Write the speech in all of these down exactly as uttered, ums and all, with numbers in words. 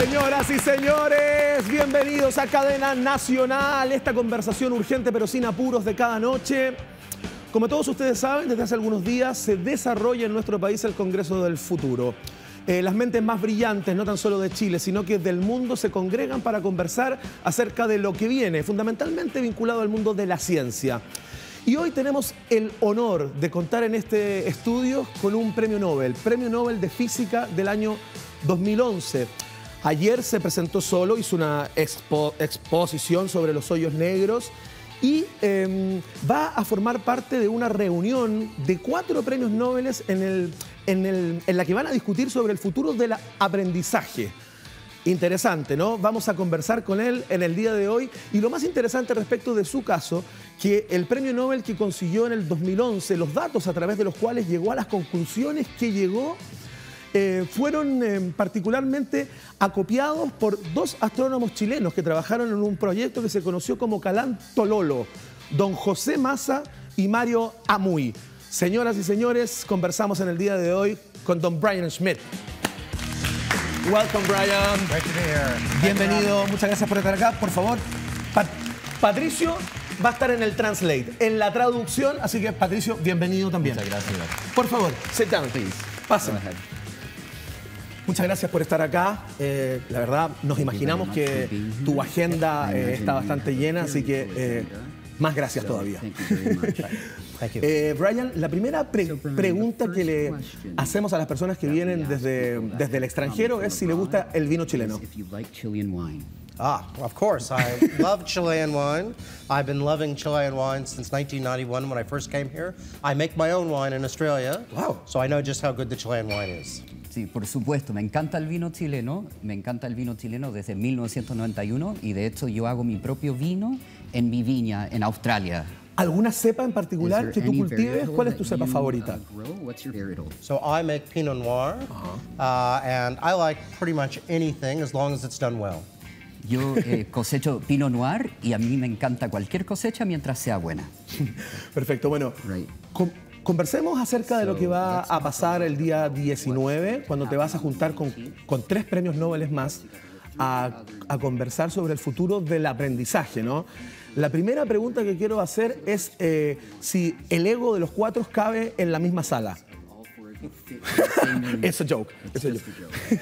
Señoras y señores, bienvenidos a Cadena Nacional, esta conversación urgente pero sin apuros de cada noche. Como todos ustedes saben, desde hace algunos días se desarrolla en nuestro país el Congreso del Futuro. Eh, las mentes más brillantes, no tan solo de Chile, sino que del mundo, se congregan para conversar acerca de lo que viene, fundamentalmente vinculado al mundo de la ciencia. Y hoy tenemos el honor de contar en este estudio con un premio Nobel, premio Nobel de Física del año dos mil once. Ayer se presentó solo, hizo una expo exposición sobre los hoyos negros y eh, va a formar parte de una reunión de cuatro premios Nobel en, el, en, el, en la que van a discutir sobre el futuro del aprendizaje. Interesante, ¿no? Vamos a conversar con él en el día de hoy. Y lo más interesante respecto de su caso, que el premio Nobel que consiguió en el dos mil once, los datos a través de los cuales llegó a las conclusiones que llegó, Eh, fueron eh, particularmente acopiados por dos astrónomos chilenos que trabajaron en un proyecto que se conoció como Calán/Tololo, don José Maza y Mario Hamuy. Señoras y señores, conversamos en el día de hoy con don Brian Schmidt. Welcome, Brian. Great to be here. Bienvenido, muchas gracias por estar acá. Por favor, Pat Patricio va a estar en el translate, en la traducción, así que Patricio, bienvenido también. Muchas gracias. Por favor, sit down, please. Pasen. Muchas gracias por estar acá. Eh, la verdad, nos imaginamos que tu agenda eh, está bastante llena, así que eh, más gracias todavía. eh, Brian, la primera pre pregunta que le hacemos a las personas que vienen desde, desde el extranjero es si le gusta el vino chileno. Ah, of course. I love Chilean wine. I've been loving Chilean wine since nineteen ninety-one when I first came here. I make my own wine in Australia. Wow. So I know just how good the Chilean wine is. Sí, por supuesto. Me encanta el vino chileno. Me encanta el vino chileno desde mil novecientos noventa y uno y de hecho yo hago mi propio vino en mi viña en Australia. ¿Alguna cepa en particular que tú cultives? ¿Cuál es tu cepa favorita? So I make Pinot Noir, uh-huh. uh, and I like pretty much anything as long as it's done well. Yo eh, cosecho Pinot Noir y a mí me encanta cualquier cosecha mientras sea buena. Perfecto. Bueno, con, conversemos acerca de lo que va a pasar el día diecinueve, cuando te vas a juntar con, con tres premios Nobel más a, a conversar sobre el futuro del aprendizaje, ¿no? La primera pregunta que quiero hacer es eh, si el ego de los cuatro cabe en la misma sala. It's a joke. It's a joke.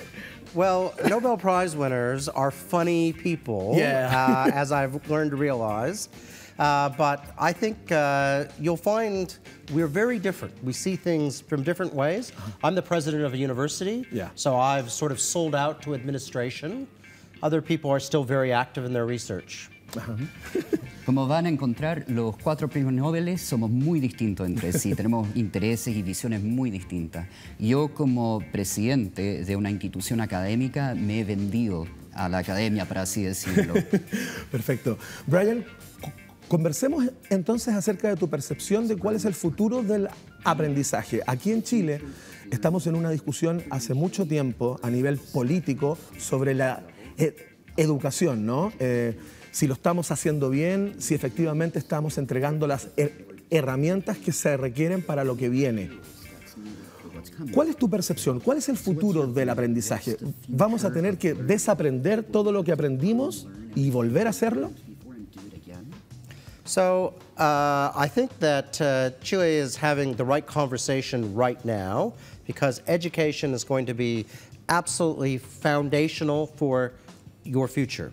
Well, Nobel Prize winners are funny people, yeah. uh, as I've learned to realize. Uh, but I think uh, you'll find we're very different. We see things from different ways. I'm the president of a university, yeah. so I've sort of sold out to administration. Other people are still very active in their research. Uh-huh. Como van a encontrar, los cuatro premios Nobel somos muy distintos entre sí, tenemos intereses y visiones muy distintas. Yo, como presidente de una institución académica, me he vendido a la academia, por así decirlo. Perfecto. Brian, conversemos entonces acerca de tu percepción de cuál es el futuro del aprendizaje. Aquí en Chile estamos en una discusión hace mucho tiempo a nivel político sobre la ed- educación, ¿no? Eh, si lo estamos haciendo bien, si efectivamente estamos entregando las her- herramientas que se requieren para lo que viene. ¿Cuál es tu percepción? ¿Cuál es el futuro del aprendizaje? ¿Vamos a tener que desaprender todo lo que aprendimos y volver a hacerlo? So, uh, I think that uh, Chile is having the right conversation right now because education is going to be absolutely foundational for your future.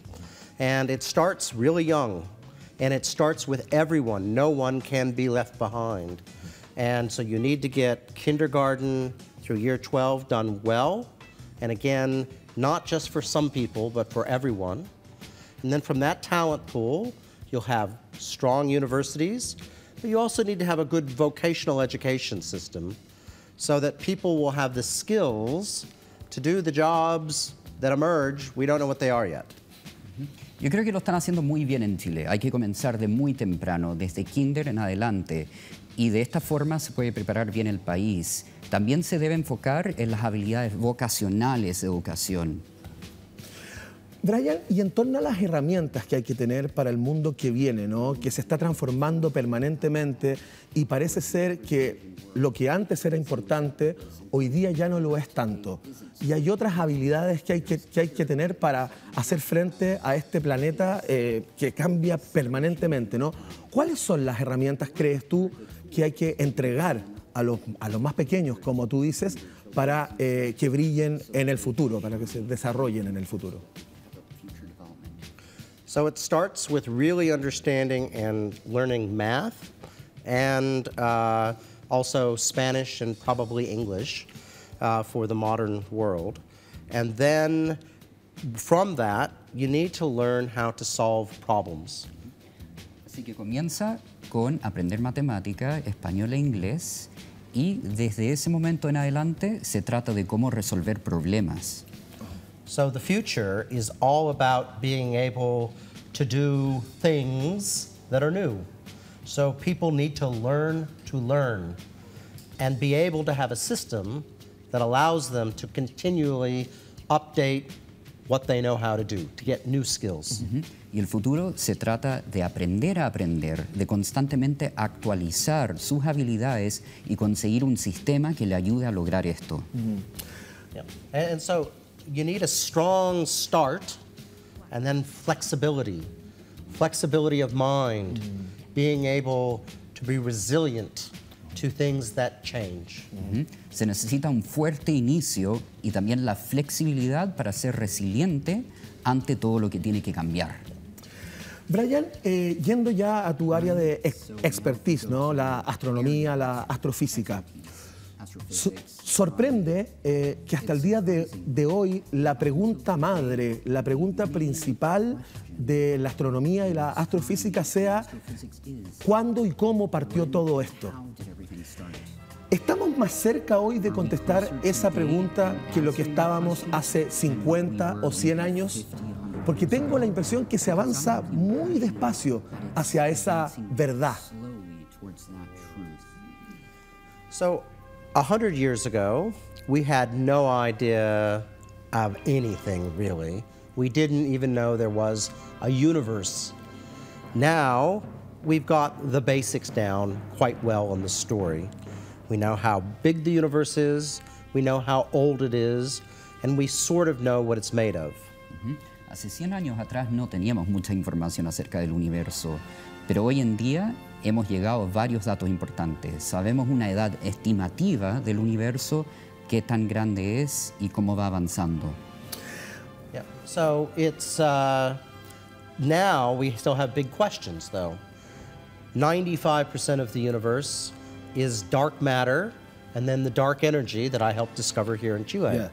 And it starts really young, and it starts with everyone. No one can be left behind. And so you need to get kindergarten through year twelve done well, and again, not just for some people, but for everyone. And then from that talent pool, you'll have strong universities, but you also need to have a good vocational education system so that people will have the skills to do the jobs that emerge. We don't know what they are yet. Yo creo que lo están haciendo muy bien en Chile. Hay que comenzar de muy temprano, desde kinder en adelante. Y de esta forma se puede preparar bien el país. También se debe enfocar en las habilidades vocacionales de educación. Brian, y en torno a las herramientas que hay que tener para el mundo que viene, ¿no? Que se está transformando permanentemente y parece ser que lo que antes era importante, hoy día ya no lo es tanto. Y hay otras habilidades que hay que, que, hay que tener para hacer frente a este planeta eh, que cambia permanentemente, ¿no? ¿Cuáles son las herramientas, crees tú, que hay que entregar a los, a los más pequeños, como tú dices, para eh, que brillen en el futuro, para que se desarrollen en el futuro? So it starts with really understanding and learning math and uh, also Spanish and probably English uh, for the modern world. And then from that, you need to learn how to solve problems. Así que comienza con aprender matemática, español e inglés, y desde ese momento en adelante se trata de cómo resolver problemas. So the future is all about being able to do things that are new. So people need to learn to learn and be able to have a system that allows them to continually update what they know how to do, to get new skills. Mm-hmm. Y el futuro se trata de aprender a aprender, de constantemente actualizar sus habilidades y conseguir un sistema que le ayude a lograr esto. Mm-hmm. Yeah. And, and so, you need a strong start and then flexibility, flexibility of mind, mm-hmm. being able to be resilient to things that change. Mm-hmm. Se necesita un fuerte inicio y también la flexibilidad para ser resiliente ante todo lo que tiene que cambiar. Brian, eh, yendo ya a tu área de ex expertise, ¿no? La astronomía, la astrofísica. So, sorprende eh, que hasta el día de, de hoy la pregunta madre, la pregunta principal de la astronomía y la astrofísica sea ¿cuándo y cómo partió todo esto? ¿Estamos más cerca hoy de contestar esa pregunta que lo que estábamos hace cincuenta o cien años? Porque tengo la impresión que se avanza muy despacio hacia esa verdad. So, A hundred years ago, we had no idea of anything, really. We didn't even know there was a universe. Now, we've got the basics down quite well in the story. We know how big the universe is, we know how old it is, and we sort of know what it's made of. Mm-hmm. Hace cien años atrás no teníamos mucha información acerca del universo, pero hoy en día hemos llegado a varios datos importantes. Sabemos una edad estimativa del universo, qué tan grande es y cómo va avanzando. Yeah. So it's uh, now we still have big questions, though. ninety-five percent of the universe is dark matter, and then the dark energy that I helped discover here in Chile. Yeah.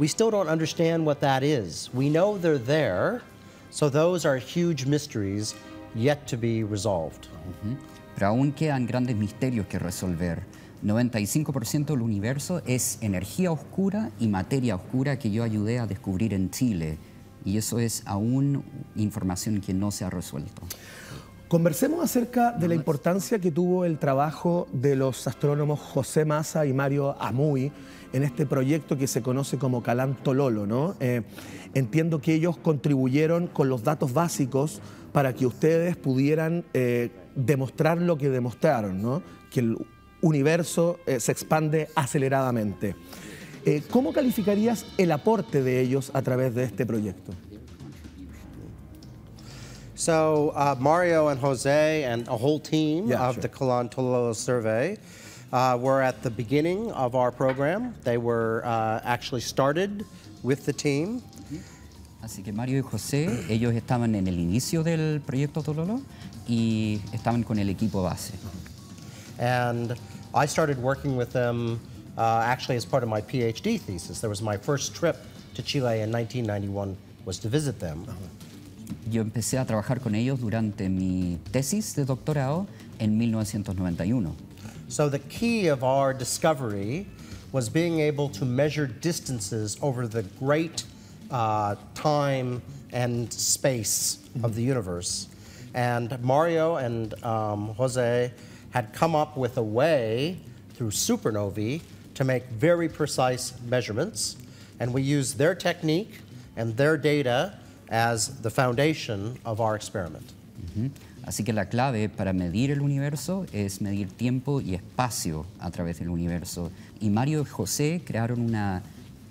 We still don't understand what that is. We know they're there, so those are huge mysteries yet to be resolved. Uh-huh. Pero aún quedan grandes misterios que resolver. noventa y cinco por ciento del universo es energía oscura y materia oscura que yo ayudé a descubrir en Chile. Y eso es aún información que no se ha resuelto. Conversemos acerca de la importancia que tuvo el trabajo de los astrónomos José Maza y Mario Hamuy en este proyecto que se conoce como Calán/Tololo, ¿no? Eh, entiendo que ellos contribuyeron con los datos básicos para que ustedes pudieran eh, demostrar lo que demostraron, ¿no? Que el universo eh, se expande aceleradamente. Eh, ¿Cómo calificarías el aporte de ellos a través de este proyecto? So uh, Mario and Jose and a whole team yeah, of sure. the Calán/Tololo survey uh, were at the beginning of our program. They were uh, actually started with the team. Así que Mario y José, ellos estaban en el inicio del proyecto Tololo y estaban con el equipo base. And I started working with them uh, actually as part of my PhD thesis. There was my first trip to Chile in nineteen ninety-one was to visit them. Uh-huh. Yo empecé a trabajar con ellos durante mi tesis de doctorado en mil novecientos noventa y uno. So the key of our discovery was being able to measure distances over the great uh, time and space mm-hmm. of the universe. And Mario and um, Jose had come up with a way through supernovae to make very precise measurements. And we used their technique and their data as the foundation of our experiment. Mm-hmm. Así que la clave para medir el universo es medir tiempo y espacio a través del universo. Y Mario y José crearon una,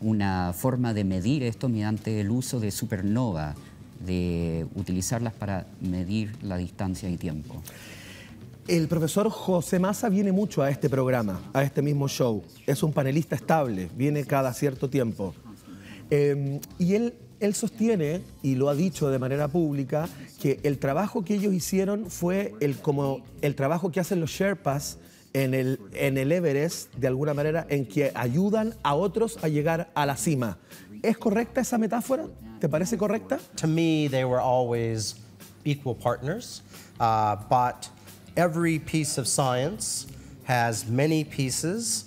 una forma de medir esto mediante el uso de supernova, de utilizarlas para medir la distancia y tiempo. El profesor José Maza viene mucho a este programa, a este mismo show. Es un panelista estable, viene cada cierto tiempo. Eh, y él... Él sostiene, y lo ha dicho de manera pública, que el trabajo que ellos hicieron fue el, como el trabajo que hacen los Sherpas en el, en el Everest, de alguna manera, en que ayudan a otros a llegar a la cima. ¿Es correcta esa metáfora? ¿Te parece correcta? To me, they were always equal partners, uh, but every piece of science has many pieces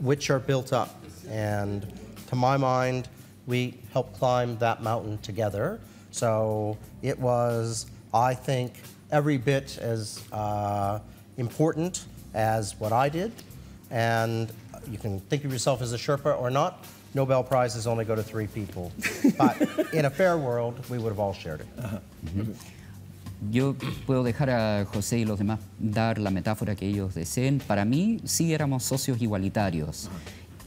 which are built up, and to my mind, we helped climb that mountain together. So it was, I think, every bit as uh, important as what I did. And you can think of yourself as a Sherpa or not. Nobel Prizes only go to three people. But in a fair world, we would have all shared it. Uh-huh. Mm-hmm. Yo puedo dejar a José y los demás dar la metáfora que ellos deseen. Para mí, sí éramos socios igualitarios.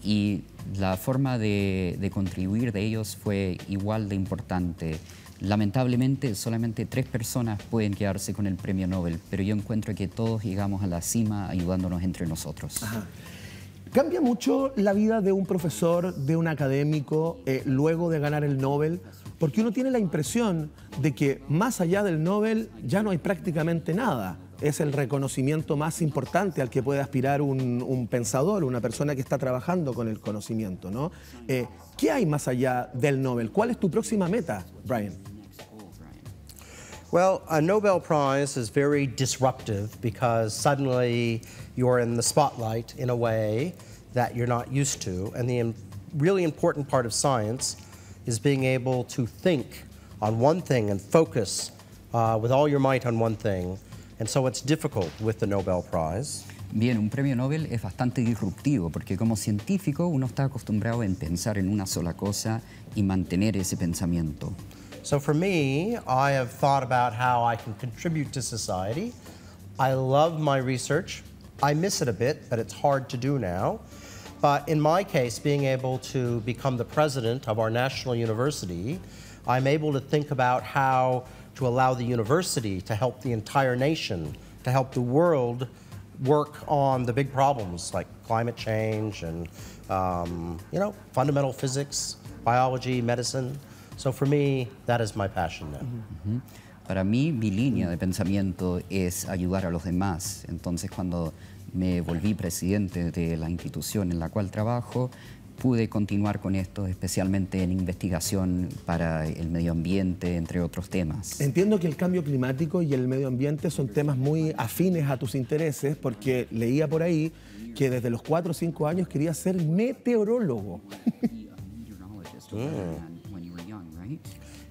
Y la forma de, de contribuir de ellos fue igual de importante. Lamentablemente, solamente tres personas pueden quedarse con el premio Nobel, pero yo encuentro que todos llegamos a la cima ayudándonos entre nosotros. Ajá. ¿Cambia mucho la vida de un profesor, de un académico, eh, luego de ganar el Nobel? Porque uno tiene la impresión de que más allá del Nobel ya no hay prácticamente nada. Es el reconocimiento más importante al que puede aspirar un, un pensador, una persona que está trabajando con el conocimiento, ¿no? Eh, ¿Qué hay más allá del Nobel? ¿Cuál es tu próxima meta, Brian? Well, a Nobel Prize is very disruptive because suddenly you're in the spotlight in a way that you're not used to. And the really important part of science is being able to think on one thing and focus uh, with all your might on one thing. And so it's difficult with the Nobel Prize. Bien, un premio Nobel es bastante disruptivo porque como científico uno está acostumbrado a pensar en una sola cosa y mantener ese pensamiento. So for me, I have thought about how I can contribute to society. I love my research. I miss it a bit, but it's hard to do now. But in my case, being able to become the president of our national university, I'm able to think about how to allow the university to help the entire nation, to help the world work on the big problems like climate change and, um, you know, fundamental physics, biology, medicine. So for me, that is my passion now. Mm-hmm. Para mí, mi línea de pensamiento es ayudar a los demás. Entonces, cuando me volví presidente de la institución en la cual trabajo, pude continuar con esto, especialmente en investigación para el medio ambiente, entre otros temas. Entiendo que el cambio climático y el medio ambiente son temas muy afines a tus intereses, porque leía por ahí que desde los cuatro o cinco años querías ser meteorólogo. Mm.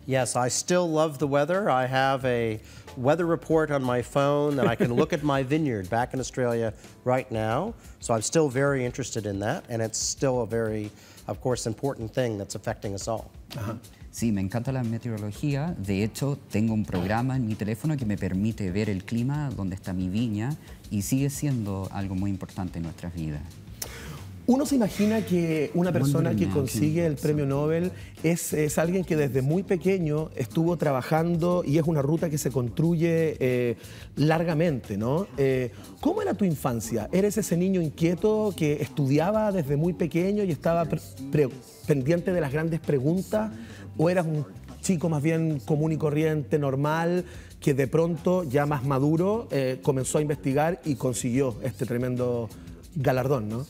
Yes, I still love the weather. I have a weather report on my phone and I can look at my vineyard back in Australia right now. So I'm still very interested in that and it's still a very, of course, important thing that's affecting us all. Uh-huh. Sí, me encanta la meteorología. De hecho, tengo un programa en mi teléfono que me permite ver el clima, donde está mi viña y sigue siendo algo muy importante en nuestras vidas. Uno se imagina que una persona que consigue el premio Nobel es, es alguien que desde muy pequeño estuvo trabajando y es una ruta que se construye eh, largamente, ¿no? Eh, ¿Cómo era tu infancia? ¿Eres ese niño inquieto que estudiaba desde muy pequeño y estaba pre pre pendiente de las grandes preguntas? ¿O eras un chico más bien común y corriente, normal, que de pronto, ya más maduro, eh, comenzó a investigar y consiguió este tremendo galardón, ¿no?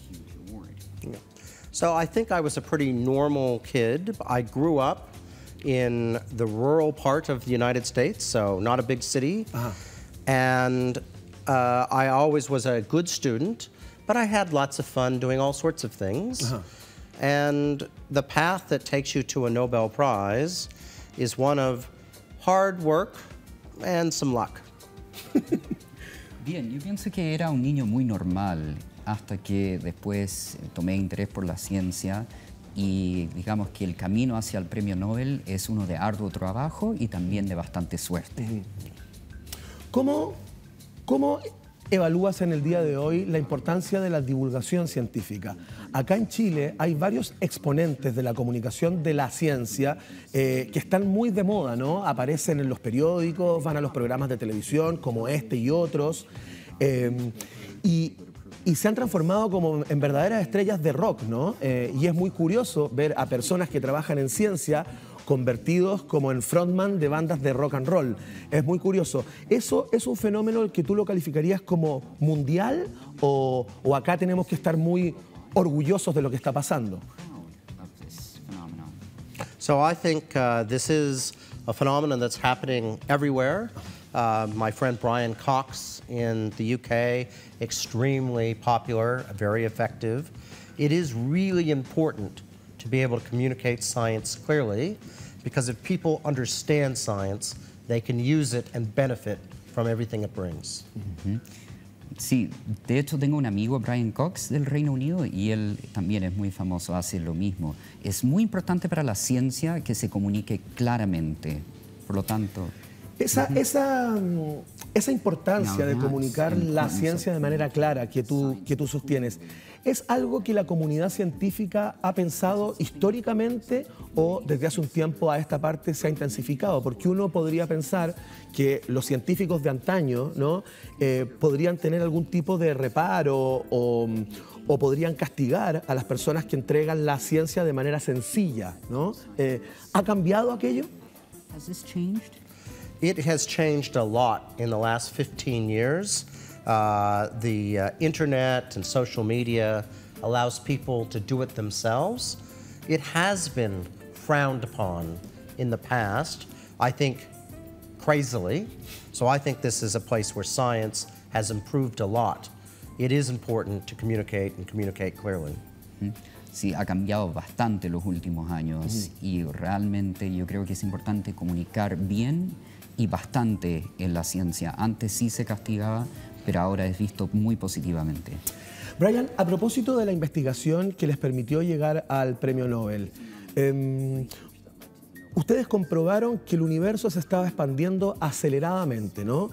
So I think I was a pretty normal kid. I grew up in the rural part of the United States, so not a big city. Uh-huh. And uh, I always was a good student, but I had lots of fun doing all sorts of things. Uh-huh. And the path that takes you to a Nobel Prize is one of hard work and some luck. Bien, yo pienso que era un niño muy normal. Hasta que después tomé interés por la ciencia y digamos que el camino hacia el premio Nobel es uno de arduo trabajo y también de bastante suerte. ¿Cómo, cómo evalúas en el día de hoy la importancia de la divulgación científica? Acá en Chile hay varios exponentes de la comunicación de la ciencia eh, que están muy de moda, ¿no? Aparecen en los periódicos, van a los programas de televisión como este y otros, eh, y... y se han transformado como en verdaderas estrellas de rock, ¿no? Eh, y es muy curioso ver a personas que trabajan en ciencia convertidos como en frontman de bandas de rock and roll. Es muy curioso. ¿Eso es un fenómeno que tú lo calificarías como mundial o, o acá tenemos que estar muy orgullosos de lo que está pasando? So I think uh, this is a phenomenon that's happening everywhere. Uh, my friend Brian Cox in the U K, extremely popular, very effective. It is really important to be able to communicate science clearly, because if people understand science, they can use it and benefit from everything it brings. Mm-hmm. Sí, de hecho tengo un amigo, Brian Cox, del Reino Unido, y él también es muy famoso, hace lo mismo. Es muy importante para la ciencia que se comunique claramente, por lo tanto... Esa, esa, esa importancia de comunicar la ciencia de manera clara que tú, que tú sostienes, ¿es algo que la comunidad científica ha pensado históricamente o desde hace un tiempo a esta parte se ha intensificado? Porque uno podría pensar que los científicos de antaño, ¿no? eh, podrían tener algún tipo de reparo o, o podrían castigar a las personas que entregan la ciencia de manera sencilla, ¿no? Eh, ¿ha cambiado aquello? ¿Has esto cambiado? It has changed a lot in the last fifteen years. Uh, the uh, internet and social media allows people to do it themselves. It has been frowned upon in the past, I think crazily. So I think this is a place where science has improved a lot. It is important to communicate and communicate clearly. Mm-hmm. Sí, ha cambiado bastante los últimos años mm-hmm. y realmente yo creo que es importante comunicar bien y bastante en la ciencia. Antes sí se castigaba, pero ahora es visto muy positivamente. Brian, a propósito de la investigación que les permitió llegar al premio Nobel, eh, ustedes comprobaron que el universo se estaba expandiendo aceleradamente, ¿no?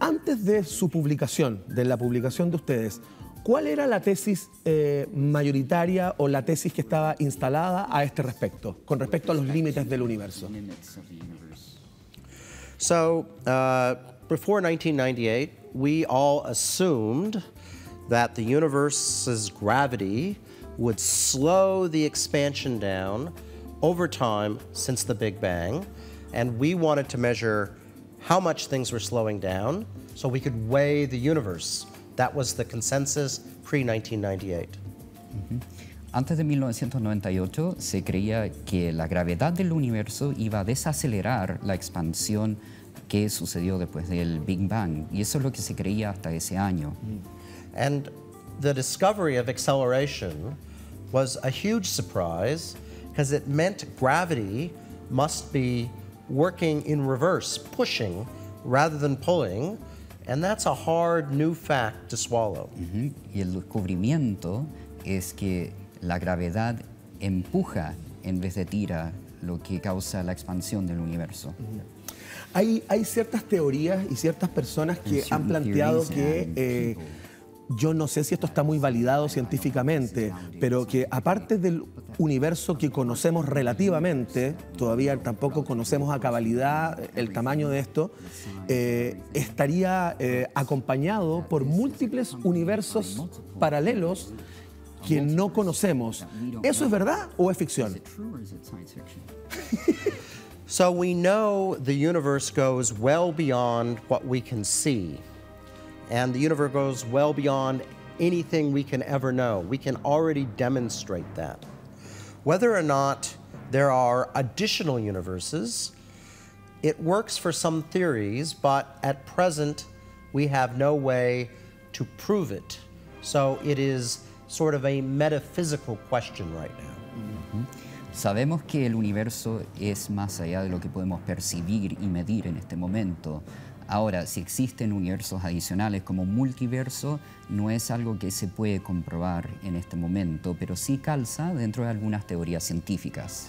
Antes de su publicación, de la publicación de ustedes, ¿cuál era la tesis eh, mayoritaria o la tesis que estaba instalada a este respecto, con respecto a los límites del universo? So, uh, before nineteen ninety-eight, we all assumed that the universe's gravity would slow the expansion down over time since the Big Bang, and we wanted to measure how much things were slowing down so we could weigh the universe. That was the consensus pre-nineteen ninety-eight. Mm-hmm. Antes de mil novecientos noventa y ocho se creía que la gravedad del universo iba a desacelerar la expansión que sucedió después del Big Bang, y eso es lo que se creía hasta ese año. And the discovery of acceleration was a huge surprise because it meant gravity must be working in reverse, pushing rather than pulling, and that's a hard new fact to swallow. Mm-hmm. Y el descubrimiento es que la gravedad empuja en vez de tira, lo que causa la expansión del universo. Hay, hay ciertas teorías y ciertas personas que han planteado que, eh, yo no sé si esto está muy validado científicamente, pero que aparte del universo que conocemos relativamente, todavía tampoco conocemos a cabalidad el tamaño de esto, eh, estaría eh, acompañado por múltiples universos paralelos que no conocemos. ¿Eso es verdad o es ficción? So we know the universe goes well beyond what we can see. And the universe goes well beyond anything we can ever know. We can already demonstrate that. Whether or not there are additional universes, it works for some theories, but at present we have no way to prove it. So it is sort of a metaphysical question right now. Mm-hmm. Sabemos que el universo es más allá de lo que podemos percibir y medir en este momento. Ahora, si existen universos adicionales como multiverso, no es algo que se puede comprobar en este momento, pero sí calza dentro de algunas teorías científicas.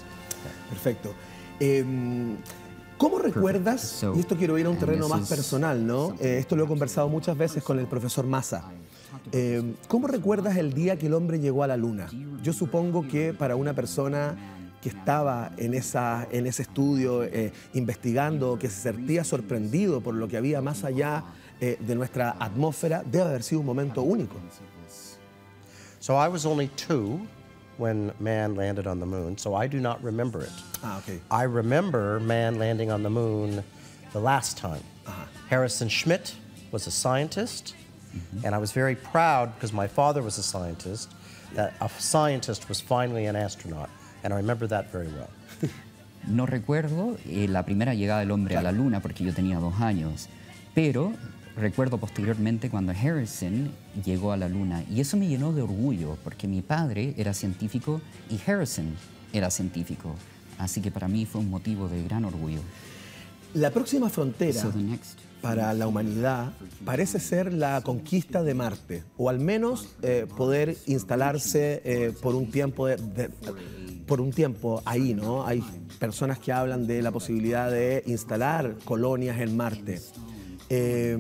Perfecto. Eh, ¿Cómo recuerdas, y esto quiero ir a un terreno más personal, ¿no? Eh, esto lo he conversado muchas veces con el profesor Maza. Eh, ¿Cómo recuerdas el día que el hombre llegó a la luna? Yo supongo que para una persona que estaba en, esa, en ese estudio eh, investigando, que se sentía sorprendido por lo que había más allá eh, de nuestra atmósfera, debe haber sido un momento único. So I was only two when man landed on the moon, so I do not remember it. Ah, okay. I remember man landing on the moon the last time. Uh-huh. Harrison Schmitt was a scientist, mm-hmm. and I was very proud because my father was a scientist, that a scientist was finally an astronaut. And I remember that very well. No recuerdo eh, la primera llegada del hombre a la luna porque yo tenía dos años, pero recuerdo posteriormente cuando Harrison llegó a la luna y eso me llenó de orgullo porque mi padre era científico y Harrison era científico, así que para mí fue un motivo de gran orgullo. La próxima frontera so para la humanidad parece ser la conquista de Marte, o al menos eh, poder instalarse eh, por un tiempo de, de, por un tiempo ahí, ¿no? Hay personas que hablan de la posibilidad de instalar colonias en Marte. Eh,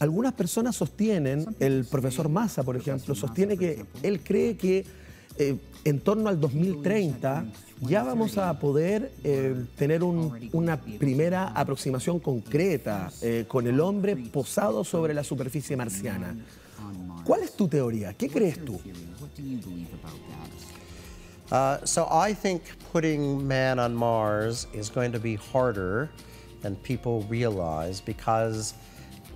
algunas personas sostienen, el profesor Maza, por ejemplo, sostiene que él cree que eh, en torno al dos mil treinta ya vamos a poder eh, tener un, una primera aproximación concreta eh, con el hombre posado sobre la superficie marciana. ¿Cuál es tu teoría? ¿Qué crees tú? Uh, so I think putting man on Mars is going to be harder than people realize because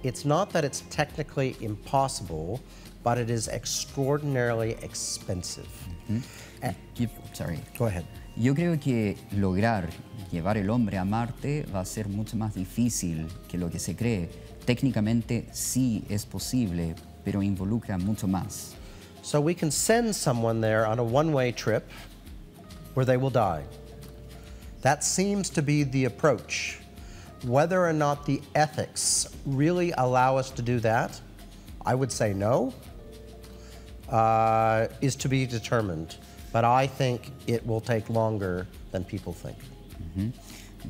it's not that it's technically impossible, but it is extraordinarily expensive. Mm-hmm. uh, Keep, sorry. Go ahead. Yo creo que lograr llevar el hombre a Marte va a ser mucho más difícil que lo que se cree. Técnicamente sí es posible, pero involucra mucho más. So we can send someone there on a one-way trip where they will die. That seems to be the approach. Whether or not the ethics really allow us to do that, I would say no, uh, is to be determined. But I think it will take longer than people think. Mm-hmm.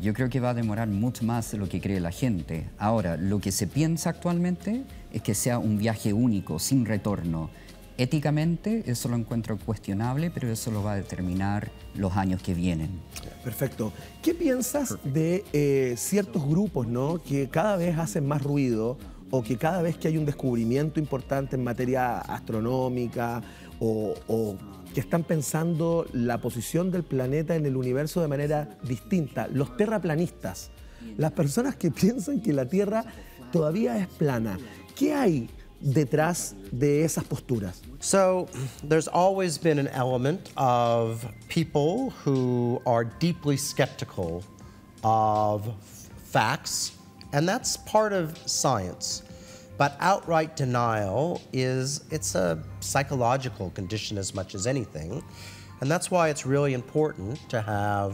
Yo creo que va a demorar mucho más de lo que cree la gente. Ahora, lo que se piensa actualmente es que sea un viaje único, sin retorno. Éticamente, eso lo encuentro cuestionable, pero eso lo va a determinar los años que vienen. Perfecto. ¿Qué piensas Perfecto. de eh, ciertos grupos, ¿no?, que cada vez hacen más ruido o que cada vez que hay un descubrimiento importante en materia astronómica o, o que están pensando la posición del planeta en el universo de manera distinta? Los terraplanistas, las personas que piensan que la Tierra todavía es plana. ¿Qué hay detrás de esas posturas? So, there's always been an element of people who are deeply skeptical of facts, and that's part of science. But outright denial is, it's a psychological condition as much as anything, and that's why it's really important to have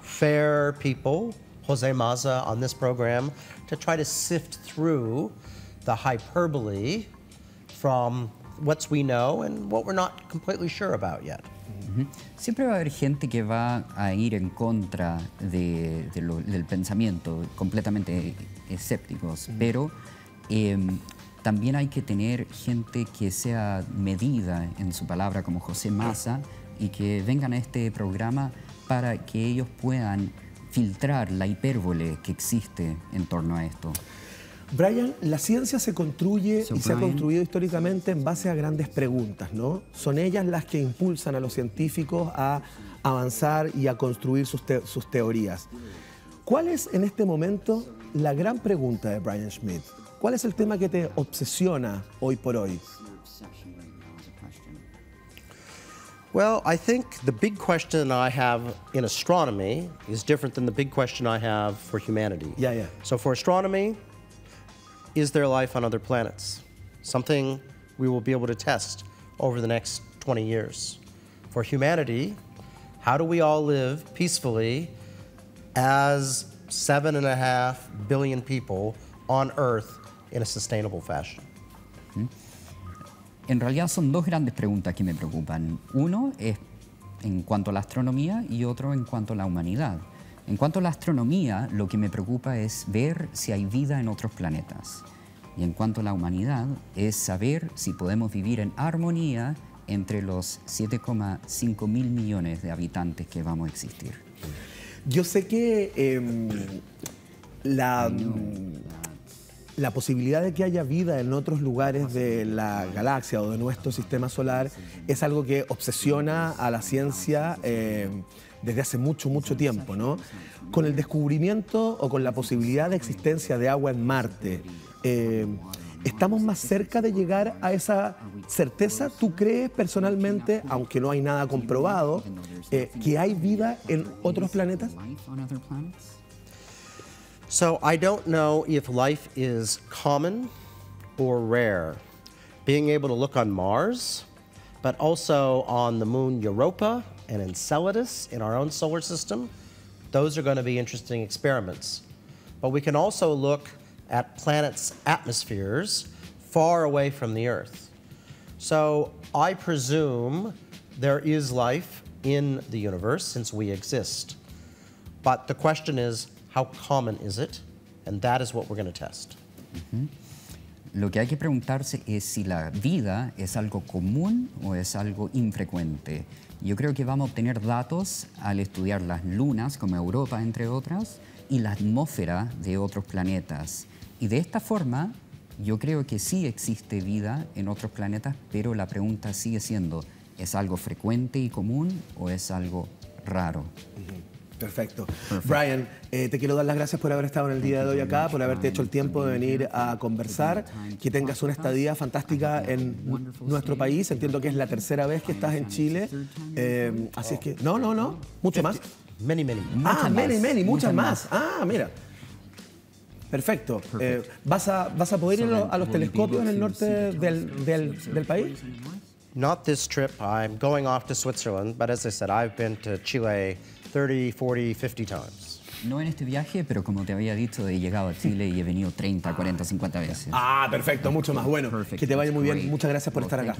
fair people, José Maza on this program, to try to sift through the hyperbole from what we know and what we're not completely sure about yet. Mm-hmm. Siempre va a haber gente que va a ir en contra de, de lo, del pensamiento, completamente escépticos, mm-hmm. pero eh, también hay que tener gente que sea medida en su palabra, como José Maza, y que vengan a este programa para que ellos puedan filtrar la hipérbole que existe en torno a esto. Brian, la ciencia se construye so y se Brian, ha construido históricamente en base a grandes preguntas, ¿no? Son ellas las que impulsan a los científicos a avanzar y a construir sus, te sus teorías. ¿Cuál es en este momento la gran pregunta de Brian Schmidt? ¿Cuál es el tema que te obsesiona hoy por hoy? Well, I think the big question I have in astronomy is different than the big question I have for humanity. Yeah, yeah. So for astronomy, is there life on other planets? Something we will be able to test over the next twenty years. For humanity, how do we all live peacefully as seven and a half billion people on Earth in a sustainable fashion? En realidad son dos grandes preguntas que me preocupan. Uno es en cuanto a la astronomía y otro en cuanto a la humanidad. En cuanto a la astronomía, lo que me preocupa es ver si hay vida en otros planetas. Y en cuanto a la humanidad, es saber si podemos vivir en armonía entre los siete coma cinco mil millones de habitantes que vamos a existir. Yo sé que eh, la, la posibilidad de que haya vida en otros lugares de la galaxia o de nuestro sistema solar es algo que obsesiona a la ciencia eh, desde hace mucho, mucho tiempo, ¿no? Con el descubrimiento o con la posibilidad de existencia de agua en Marte, eh, ¿estamos más cerca de llegar a esa certeza? ¿Tú crees personalmente, aunque no hay nada comprobado, eh, que hay vida en otros planetas? So I don't know if life is common or rare. Being able to look on Mars, but also on the moon Europa and Enceladus in our own solar system, those are going to be interesting experiments. But we can also look at planets' atmospheres far away from the Earth. So I presume there is life in the universe since we exist. But the question is, how common is it? And that is what we're going to test. Mm-hmm. Lo que hay que preguntarse es si la vida es algo común o es algo infrecuente. Yo creo que vamos a obtener datos al estudiar las lunas, como Europa, entre otras, y la atmósfera de otros planetas. Y de esta forma, yo creo que sí existe vida en otros planetas, pero la pregunta sigue siendo, ¿es algo frecuente y común o es algo raro? Perfecto. Perfecto. Brian, eh, te quiero dar las gracias por haber estado en el día de hoy acá, por haberte hecho el tiempo de venir a conversar, que tengas una estadía fantástica en nuestro país. Entiendo que es la tercera vez que estás en Chile. Eh, así es que... No, no, no. Mucho más. Many, many. Ah, many, many. Muchas más. Ah, mira. Perfecto. Eh, ¿vas, a, ¿Vas a poder ir a los telescopios en el norte del, del, del país? Not this trip. I'm going off to Switzerland, but as I said, I've been to Chile thirty, forty, fifty times. No en este viaje, pero como te había dicho, he llegado a Chile y he venido treinta, cuarenta, cincuenta veces. Ah, perfecto, mucho más. Bueno, que te vaya muy bien. Muchas gracias por estar acá.